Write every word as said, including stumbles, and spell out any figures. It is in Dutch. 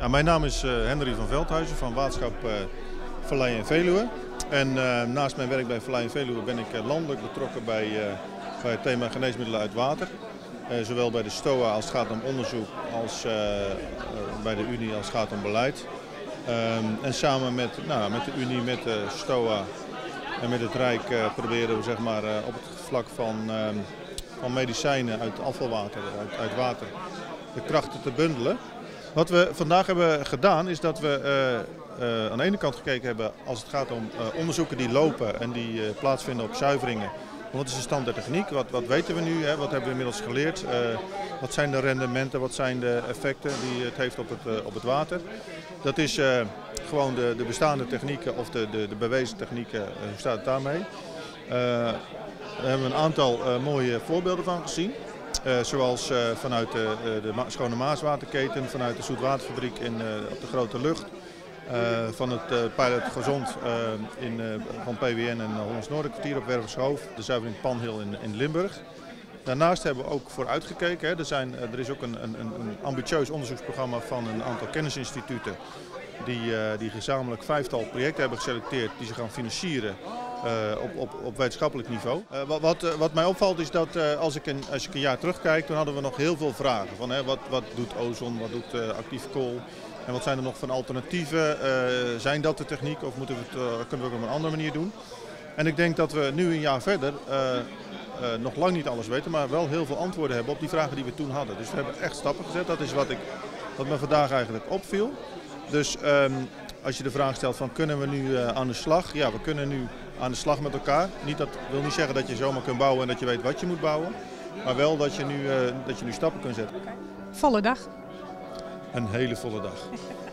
Ja, mijn naam is uh, Henry van Veldhuizen van Waterschap uh, Vallei en Veluwe. En uh, naast mijn werk bij Vallei en Veluwe ben ik uh, landelijk betrokken bij, uh, bij het thema geneesmiddelen uit water. Uh, zowel bij de STOWA als het gaat om onderzoek, als uh, uh, bij de Unie als het gaat om beleid. Um, en samen met, nou, met de Unie, met de STOWA en met het Rijk uh, proberen we zeg maar, uh, op het vlak van, uh, van medicijnen uit afvalwater, uit, uit water, de krachten te bundelen. Wat we vandaag hebben gedaan is dat we uh, uh, aan de ene kant gekeken hebben als het gaat om uh, onderzoeken die lopen en die uh, plaatsvinden op zuiveringen. Wat is de stand der techniek? Wat, wat weten we nu? Hè? Wat hebben we inmiddels geleerd? Uh, wat zijn de rendementen? Wat zijn de effecten die het heeft op het, uh, op het water? Dat is uh, gewoon de, de bestaande technieken of de, de, de bewezen technieken. Uh, hoe staat het daarmee? Uh, daar hebben we een aantal uh, mooie voorbeelden van gezien. Uh, zoals uh, vanuit de, de Ma- Schone Maaswaterketen, vanuit de Zoetwaterfabriek in, uh, op de Grote Lucht. Uh, van het uh, Pilot Gezond uh, in, uh, van P W N en uh, Hollands Noorderkwartier op Wervershoofd, de Zuivering Panhil in, in Limburg. Daarnaast hebben we ook vooruitgekeken. Hè. Er, zijn, er is ook een, een, een ambitieus onderzoeksprogramma van een aantal kennisinstituten die, uh, die gezamenlijk vijftal projecten hebben geselecteerd die ze gaan financieren uh, op, op, op wetenschappelijk niveau. Uh, wat, wat, wat mij opvalt is dat uh, als, ik een, als ik een jaar terugkijk, toen hadden we nog heel veel vragen. Van, hè, wat, wat doet ozon, wat doet uh, actief kool? En wat zijn er nog van alternatieven? Uh, zijn dat de techniek of moeten we het, uh, kunnen we het op een andere manier doen? En ik denk dat we nu een jaar verder uh, uh, nog lang niet alles weten, maar wel heel veel antwoorden hebben op die vragen die we toen hadden. Dus we hebben echt stappen gezet. Dat is wat, ik, wat me vandaag eigenlijk opviel. Dus um, als je de vraag stelt van kunnen we nu uh, aan de slag? Ja, we kunnen nu aan de slag met elkaar. Niet dat wil niet zeggen dat je zomaar kunt bouwen en dat je weet wat je moet bouwen. Maar wel dat je nu, uh, dat je nu stappen kunt zetten. Volle dag. Een hele volle dag.